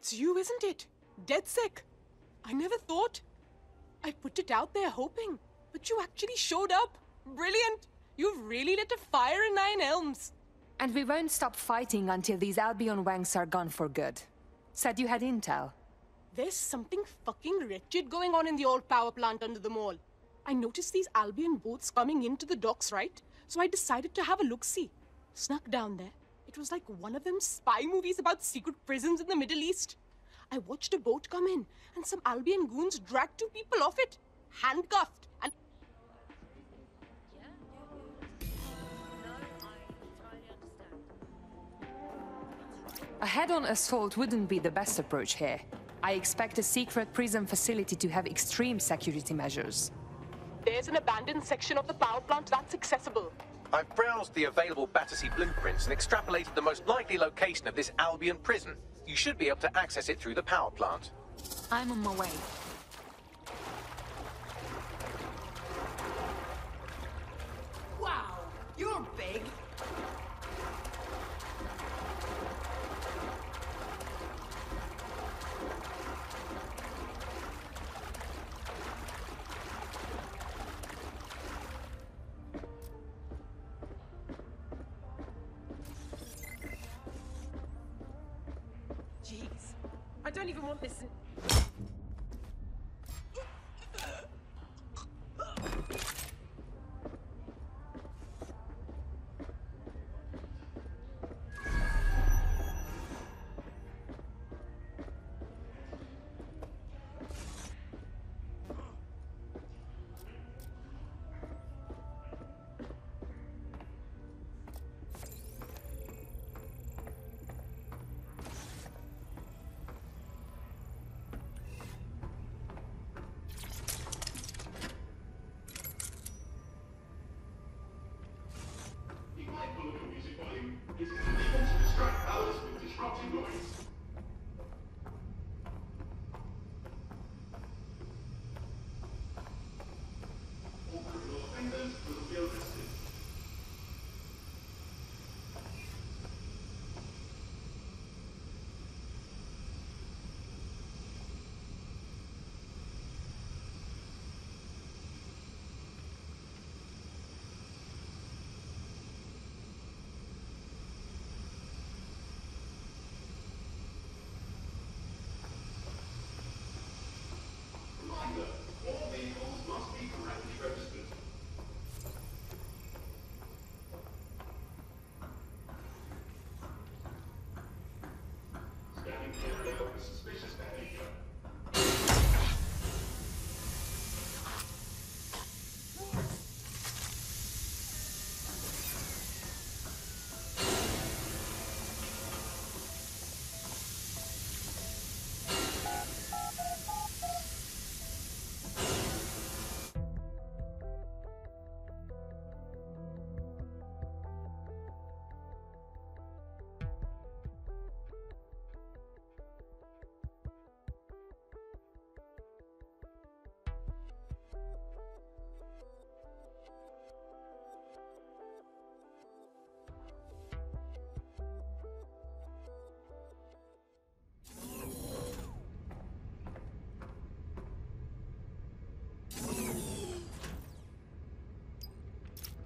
It's you, isn't it? DedSec. I never thought. I put it out there hoping, but you actually showed up. Brilliant. You've really lit a fire in Nine Elms. And we won't stop fighting until these Albion wanks are gone for good. Said you had intel. There's something fucking wretched going on in the old power plant under the mall. I noticed these Albion boats coming into the docks, right? So I decided to have a look-see. Snuck down there. It was like one of them spy movies about secret prisons in the Middle East. I watched a boat come in, and some Albion goons dragged two people off it, handcuffed, and... A head-on assault wouldn't be the best approach here. I expect a secret prison facility to have extreme security measures. There's an abandoned section of the power plant that's accessible. I've browsed the available Battersea blueprints and extrapolated the most likely location of this Albion prison. You should be able to access it through the power plant. I'm on my way. Wow, you're big. I don't even want this.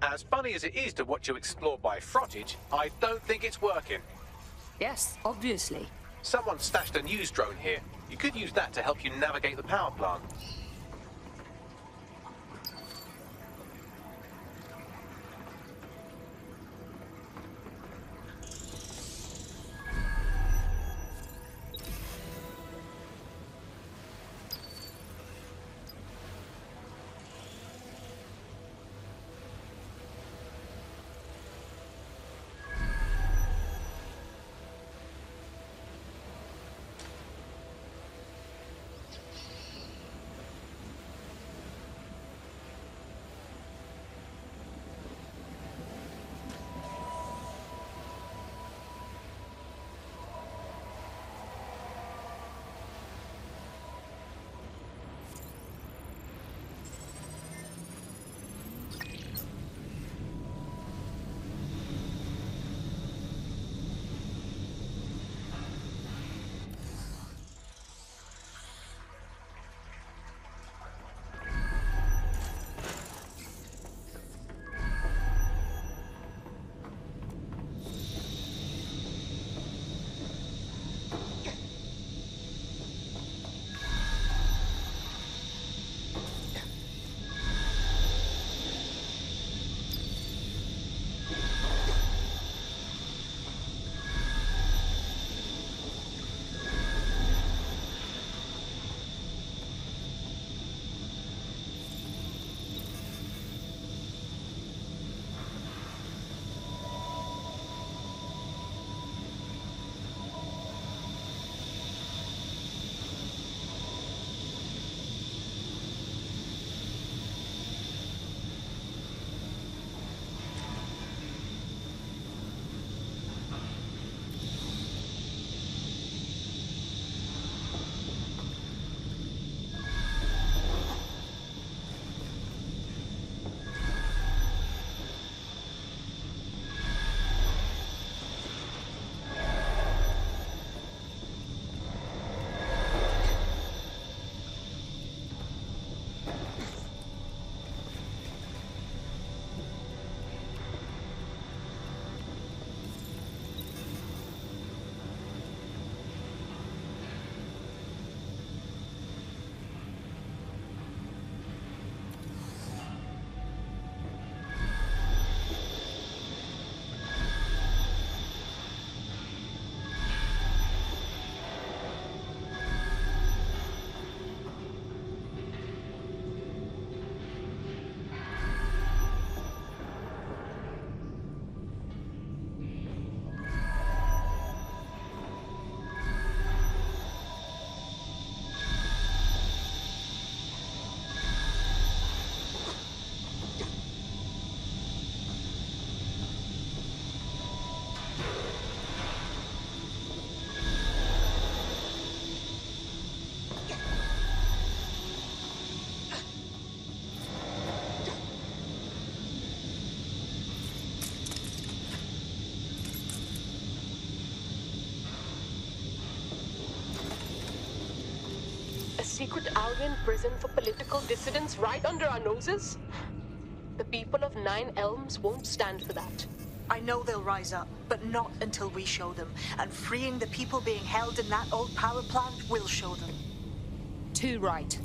As funny as it is to watch you explore by frottage, I don't think it's working. Yes, obviously. Someone stashed a news drone here. You could use that to help you navigate the power plant. secret Albion prison for political dissidents right under our noses? The people of Nine Elms won't stand for that. I know they'll rise up, but not until we show them. And freeing the people being held in that old power plant will show them. Too right.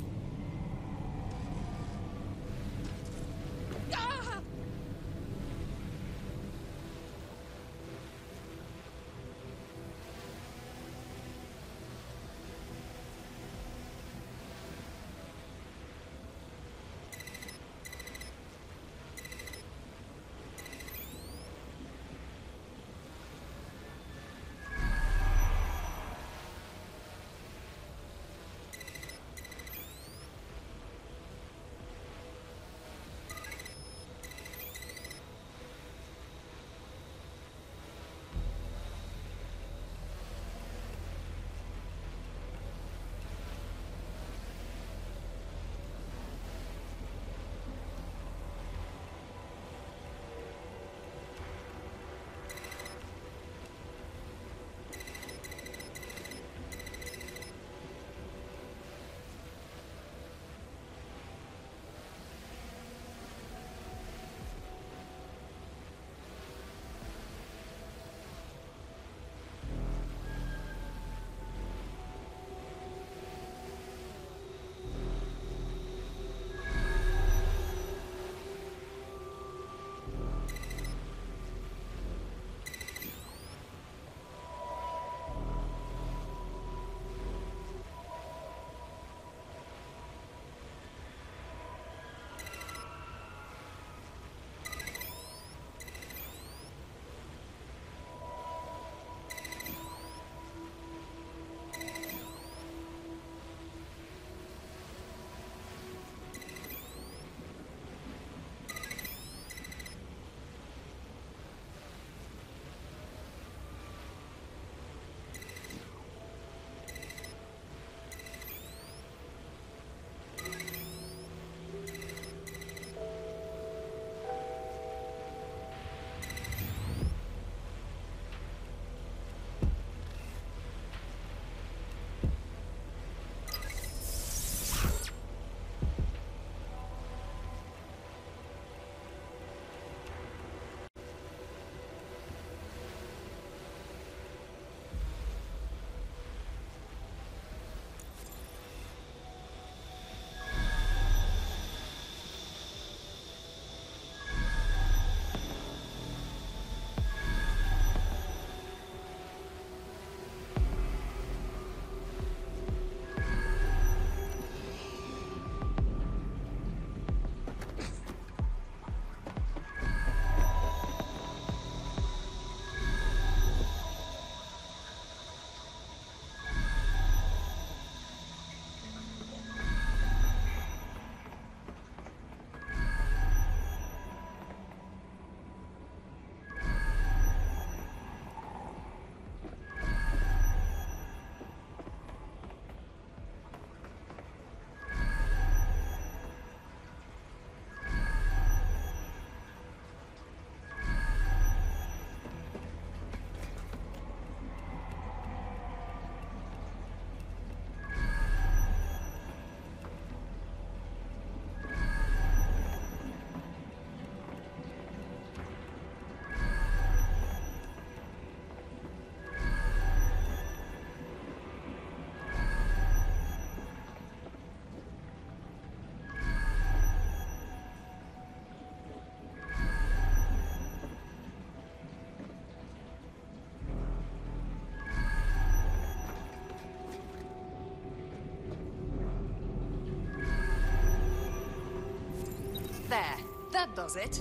There, that does it.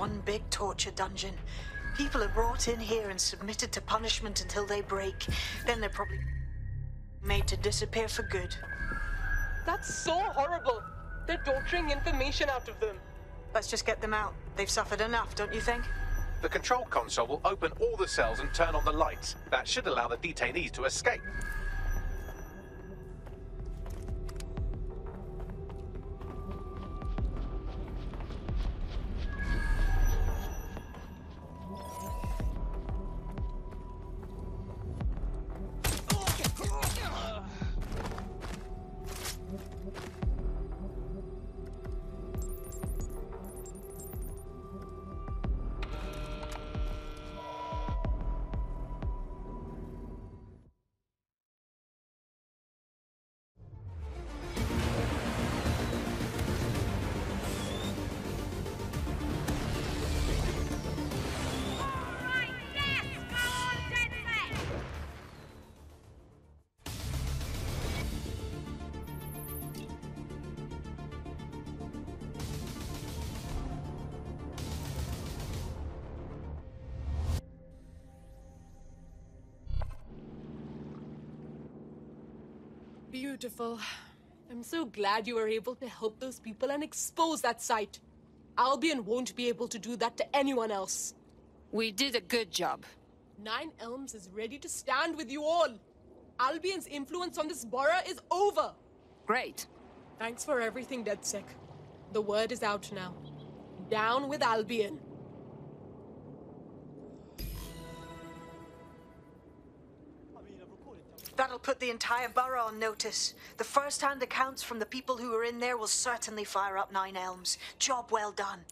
one big torture dungeon. People are brought in here and submitted to punishment until they break. Then they're probably made to disappear for good. That's so horrible. They're doctoring information out of them. Let's just get them out. They've suffered enough, don't you think? The control console will open all the cells and turn on the lights. That should allow the detainees to escape. Beautiful. I'm so glad you were able to help those people and expose that site. Albion won't be able to do that to anyone else. We did a good job. Nine Elms is ready to stand with you all. Albion's influence on this borough is over. Great. Thanks for everything, DedSec. The word is out now. Down with Albion. That'll put the entire borough on notice. The first-hand accounts from the people who were in there will certainly fire up Nine Elms. Job well done.